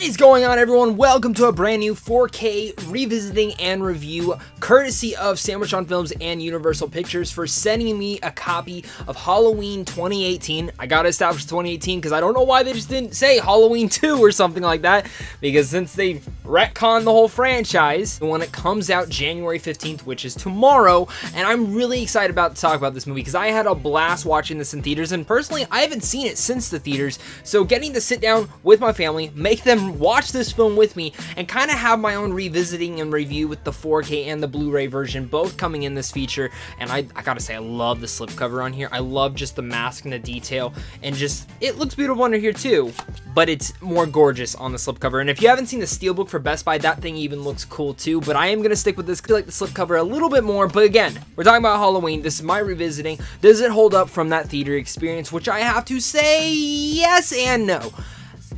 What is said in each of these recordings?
What is going on, everyone? Welcome to a brand new 4K revisiting and review, courtesy of Sandwich on Films and Universal Pictures for sending me a copy of Halloween 2018. I gotta establish 2018 because I don't know why they just didn't say Halloween 2 or something like that, because since they retconned the whole franchise, when it comes out January 15th, which is tomorrow, and I'm really excited to talk about this movie because I had a blast watching this in theaters, and personally, I haven't seen it since the theaters, so getting to sit down with my family, make them watch this film with me, and kind of have my own revisiting and review with the 4K and the Blu-ray version both coming in this feature. And I gotta say, I love the slipcover on here. I love just the mask and the detail, and just it looks beautiful under here too, but it's more gorgeous on the slipcover. And if you haven't seen the Steelbook for Best Buy, that thing even looks cool too, but I am gonna stick with this. I like the slipcover a little bit more, but again, we're talking about Halloween. This is my revisiting. Does it hold up from that theater experience? Which I have to say yes and no.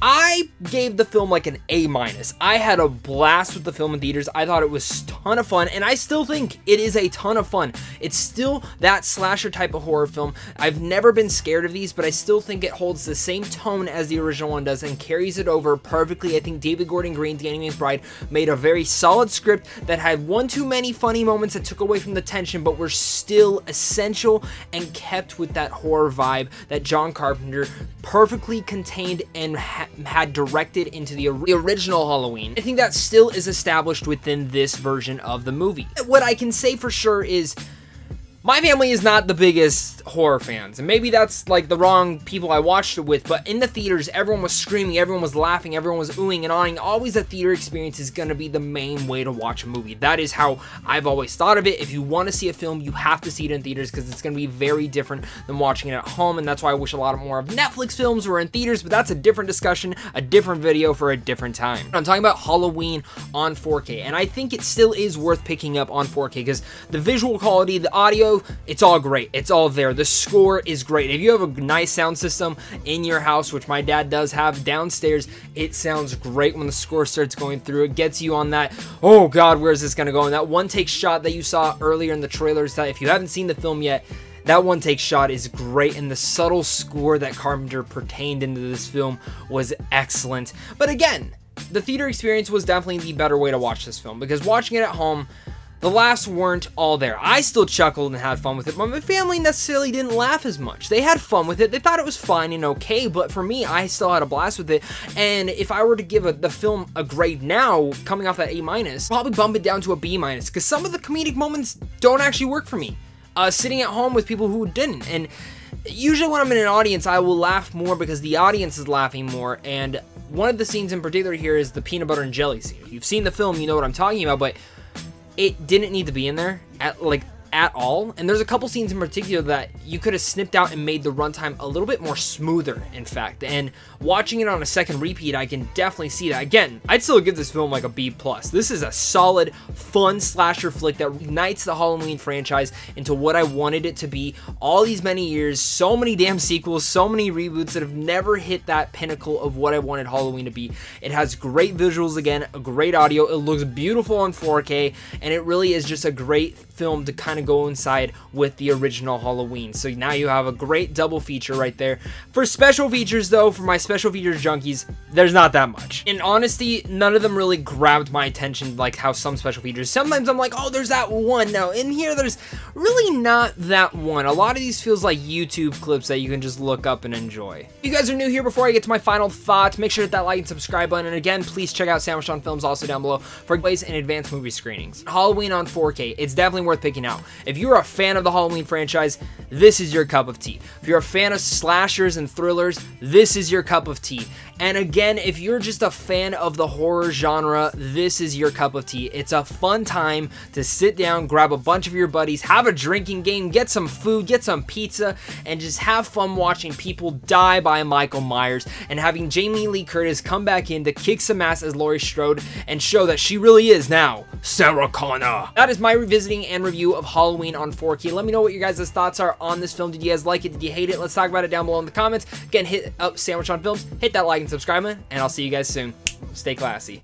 I gave the film like an A-. I had a blast with the film in theaters. I thought it was a ton of fun, and I still think it is a ton of fun. It's still that slasher type of horror film. I've never been scared of these, but I still think it holds the same tone as the original one does and carries it over perfectly. I think David Gordon Green, Danny McBride made a very solid script that had one too many funny moments that took away from the tension, but were still essential and kept with that horror vibe that John Carpenter perfectly contained and had directed into the original Halloween. I think that still is established within this version of the movie. What I can say for sure is my family is not the biggest horror fans, and maybe that's like the wrong people I watched it with, but in the theaters, everyone was screaming, everyone was laughing, everyone was oohing and ahhing. Always a theater experience is going to be the main way to watch a movie. That is how I've always thought of it. If you want to see a film, you have to see it in theaters because it's going to be very different than watching it at home, and that's why I wish a lot more of Netflix films were in theaters, but that's a different discussion, a different video for a different time. I'm talking about Halloween on 4K, and I think it still is worth picking up on 4K because the visual quality, the audio, it's all great. It's all there. The score is great. If you have a nice sound system in your house, which my dad does have downstairs, it sounds great when the score starts going through. It gets you on that, oh God, where's this going to go? And that one take shot that you saw earlier in the trailers, that if you haven't seen the film yet, that one take shot is great, and the subtle score that Carpenter pertained into this film was excellent. But again, the theater experience was definitely the better way to watch this film, because watching it at home, the laughs weren't all there. I still chuckled and had fun with it, but my family necessarily didn't laugh as much. They had fun with it. They thought it was fine and okay, but for me, I still had a blast with it. And if I were to give the film a grade now, coming off that A-, probably bump it down to a B-, because some of the comedic moments don't actually work for me. Sitting at home with people who didn't, and usually when I'm in an audience, I will laugh more because the audience is laughing more. And one of the scenes in particular here is the peanut butter and jelly scene. If you've seen the film, you know what I'm talking about, but it didn't need to be in there at all. And there's a couple scenes in particular that you could have snipped out and made the runtime a little bit more smoother, in fact. And watching it on a second repeat, I can definitely see that. Again, I'd still give this film like a B+. This is a solid, fun slasher flick that unites the Halloween franchise into what I wanted it to be all these many years. So many damn sequels, so many reboots that have never hit that pinnacle of what I wanted Halloween to be. It has great visuals again, a great audio, it looks beautiful on 4K, and it really is just a great film to kind of go inside with the original Halloween. So now you have a great double feature right there. For special features though, for my special features junkies, there's not that much. In honesty, none of them really grabbed my attention like how some special features. Sometimes I'm like, oh, there's that one. Now in here, there's really not that one. A lot of these feels like YouTube clips that you can just look up and enjoy. If you guys are new here, before I get to my final thoughts, make sure to hit that like and subscribe button. And again, please check out Sandwich on Films also down below for ways and advanced movie screenings. Halloween on 4K, it's definitely worth picking out. If you're a fan of the Halloween franchise, this is your cup of tea. If you're a fan of slashers and thrillers, this is your cup of tea. And again, if you're just a fan of the horror genre, this is your cup of tea. It's a fun time to sit down, grab a bunch of your buddies, have a drinking game, get some food, get some pizza, and just have fun watching people die by Michael Myers, and having Jamie Lee Curtis come back in to kick some ass as Laurie Strode and show that she really is now Sarah Connor. That is my revisiting and review of Halloween on 4K. Let me know what your guys' thoughts are on this film. Did you guys like it? Did you hate it? Let's talk about it down below in the comments. Again, hit up Sandwich on Films, hit that like and subscribe, and I'll see you guys soon. Stay classy.